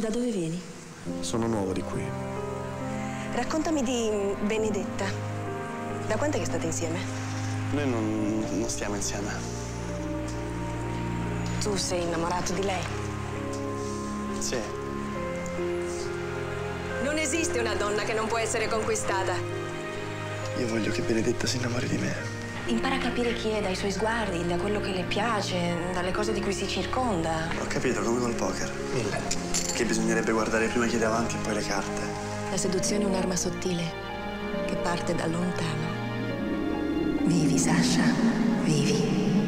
Da dove vieni? Sono nuovo di qui. Raccontami di Benedetta. Da quant'è che state insieme? Noi non stiamo insieme. Tu sei innamorato di lei? Sì. Non esiste una donna che non può essere conquistata. Io voglio che Benedetta si innamori di me. Impara a capire chi è dai suoi sguardi, da quello che le piace, dalle cose di cui si circonda. Ho capito, come col poker. 1000. Che bisognerebbe guardare prima chi è davanti e poi le carte. La seduzione è un'arma sottile che parte da lontano. Vivi, Sasha, vivi.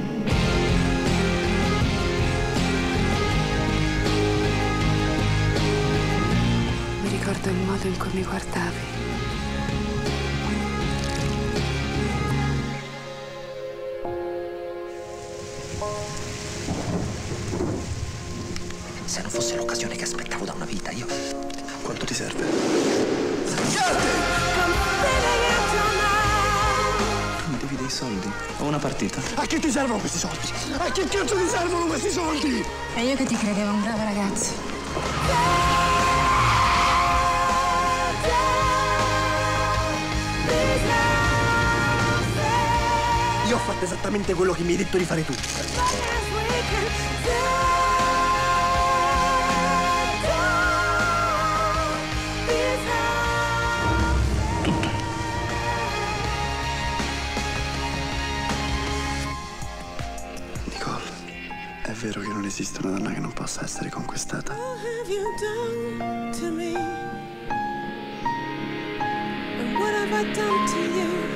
Mi ricordo il modo in cui mi guardavi. Se non fosse l'occasione che aspettavo da una vita, io... Quanto ti serve? Scagliate! Tu mi devi dei soldi? Ho una partita. A chi ti servono questi soldi? A chi cazzo ti servono questi soldi? E io che ti credevo un bravo ragazzo. Io ho fatto esattamente quello che mi hai detto di fare tu. È vero che non esiste una donna che non possa essere conquistata. What have you done to me?